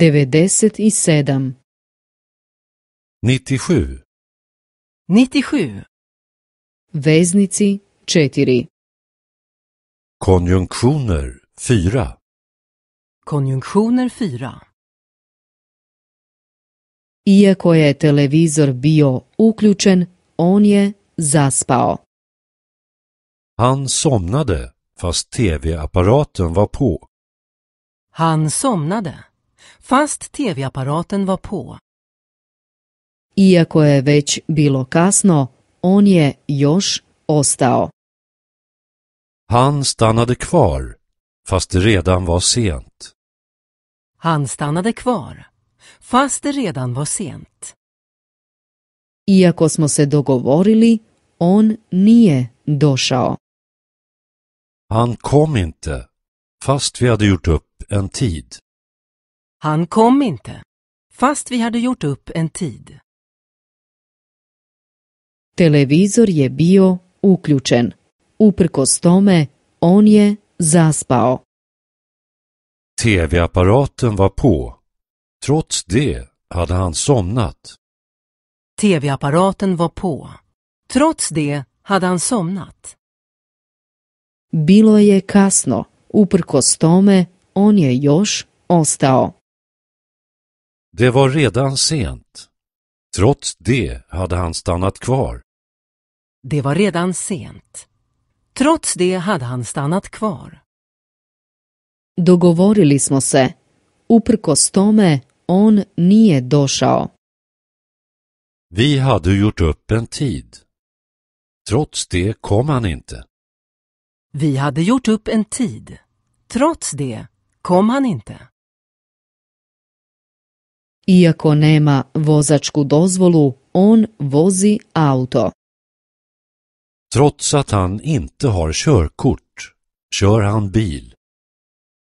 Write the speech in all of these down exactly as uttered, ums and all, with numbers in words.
nittiosju. nittiosju. nittiosju. Veznici četiri. Konjunktioner fyra. Konjunktioner fyra. Iako je televizor bio uključen, on je zaspao. Han somnade fast tv-apparaten var på. Han somnade fast tv-apparaten var på. Iako je već bilo kasno, on je još ostao. Han stannade kvar fast det redan var sent. Han stannade kvar fast det redan var sent. Iako smo se dogovorili, on nije došao. Han kom inte fast vi hade gjort upp en tid. Han kom inte fast vi hade gjort upp en tid. Televizor je bio uključen. Uprkos tome, on je zaspao. T V-apparaten var på. Trots det hade han somnat. T V-apparaten var på. Trots det hade han somnat. Bilo je kasno. Uprkos tome, on je još ostao. Det var redan sent. Trots det hade han stannat kvar. Det var redan sent. Trots det hade han stannat kvar. Dogovorili smo se. Uprkos tome, on nije došao. Vi hade gjort upp en tid. Trots det kom han inte. Vi hade gjort upp en tid. Trots det kom han inte. Iako nema vozačku dozvolu, on vozi auto. Trots att han inte har körkort, kör han bil.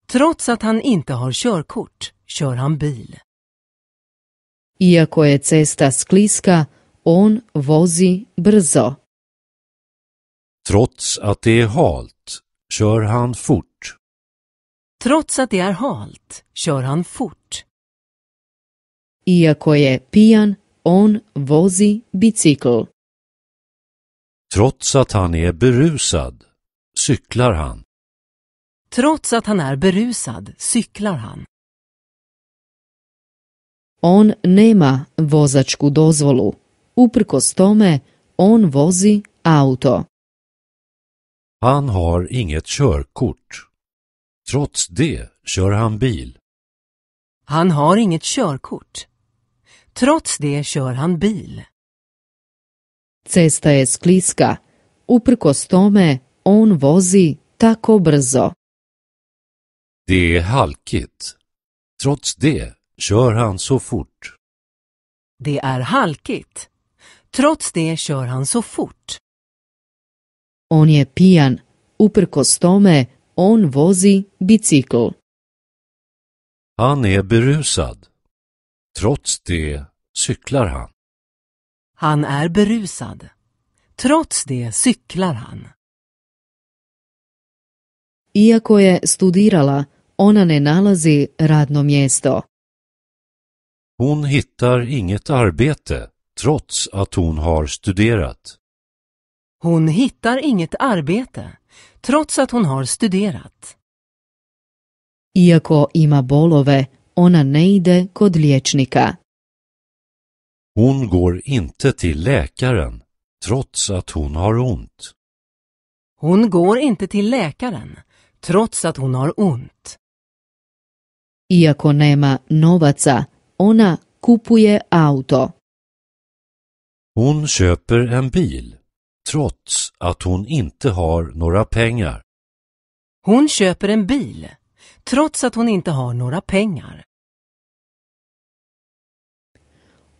Trots att han inte har körkort, kör han bil. Iako je cesta skliska, on vozi brzo. Trots att det är halt, kör han fort. Trots att det är halt, kör han fort. Iako je pijan, on vozi bicikl. Trots att han är berusad, cyklar han. Trots att han är berusad, cyklar han. On nema vozačku dozvolu. Uprkos tome, on vozi auto. Han har inget körkort. Trots det kör han bil. Han har inget körkort. Trots det kör han bil. Cesta je skliska. Uprkos tome, on vozi tako brzo. Det är halkigt. Trots det kör han så fort. Det är halkigt. Trots det kör han så fort. On je pijan. Uprkos tome, on vozi bicikl. Han är berusad. Trots det cyklar han. Han är berusad. Trots det cyklar han. Iako je studirala, ona ne nalazi radno mjesto. Hon hittar inget arbete trots att hon har studerat. Hon hittar inget arbete trots att hon har studerat. Iako ima bolove, ona ne ide kod liječnika. Hon går inte till läkaren trots att hon har ont. Hon går inte till läkaren trots att hon har ont. Iako nema novaca, ona kupuje auto. Hon köper en bil trots att hon inte har några pengar. Hon köper en bil trots att hon inte har några pengar.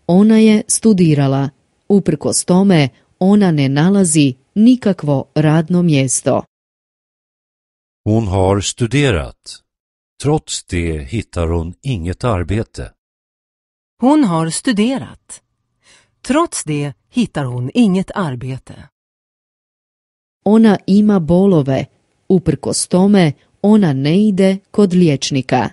Ona je studirala. Uprkos tome, ona ne nalazi nikakvo radno mjesto. Hon har studerat. Trots det hittar hon inget arbete. Hon har studerat. Trots det hittar hon inget arbete. Ona ima bolove. Uprkos tome, ona ne ide kod liječnika.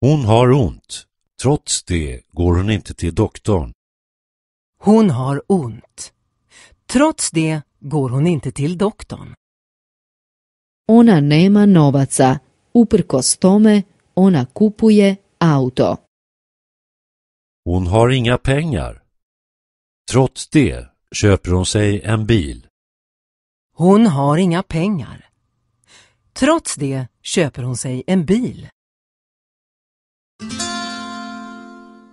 Hon har ont. Trots det går hon inte till doktorn. Hon har ont. Trots det går hon inte till doktorn. Ona nema novaca. Uprkos tome ona kupuje auto. Hon har inga pengar. Trots det köper hon sig en bil. Hon har inga pengar. Trots det köper hon sig en bil.